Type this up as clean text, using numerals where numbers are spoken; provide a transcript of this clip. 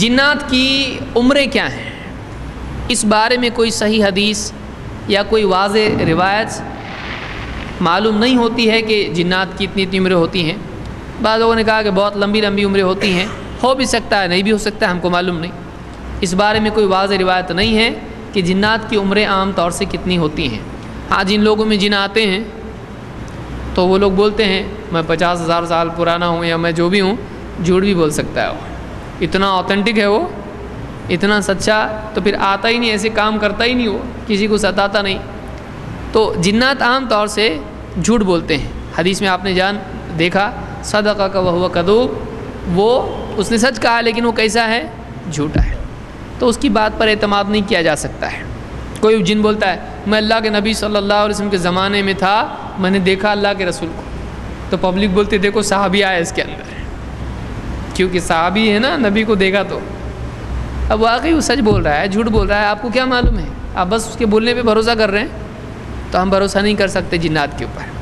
जिन्नात की उम्रें क्या हैं, इस बारे में कोई सही हदीस या कोई वाज़ेह रिवायत मालूम नहीं होती है कि जिन्नात की इतनी इतनी उम्रें होती हैं। बाद लोगों ने कहा कि बहुत लंबी लंबी उम्रें होती हैं, हो भी सकता है नहीं भी हो सकता है, हमको मालूम नहीं। इस बारे में कोई वाज़ेह रिवायत नहीं है कि जिन्नात की उम्रें आम तौर से कितनी होती हैं। हाँ, जिन लोगों में जिन आते हैं तो वो लोग बोलते हैं मैं 50,000 साल पुराना हूँ या मैं जो भी हूँ, झूठ भी बोल सकता है, वो इतना ऑथेंटिक है, वो इतना सच्चा, तो फिर आता ही नहीं, ऐसे काम करता ही नहीं, वो किसी को सताता नहीं। तो जिन्नात आम तौर से झूठ बोलते हैं। हदीस में आपने जान देखा सदका का वह कदूब, वो उसने सच कहा लेकिन वो कैसा है, झूठा है, तो उसकी बात पर एतमाद नहीं किया जा सकता है। कोई जिन बोलता है मैं अल्लाह के नबी सल्लल्लाहु अलैहि वसल्लम के ज़माने में था, मैंने देखा अल्लाह के रसूल को, तो पब्लिक बोलती देखो सहाबी आया इसके अंदर, क्योंकि सहाबी है ना, नबी को देखा। तो अब वाकई वो सच बोल रहा है, झूठ बोल रहा है, आपको क्या मालूम है, आप बस उसके बोलने पे भरोसा कर रहे हैं। तो हम भरोसा नहीं कर सकते जिन्नात के ऊपर।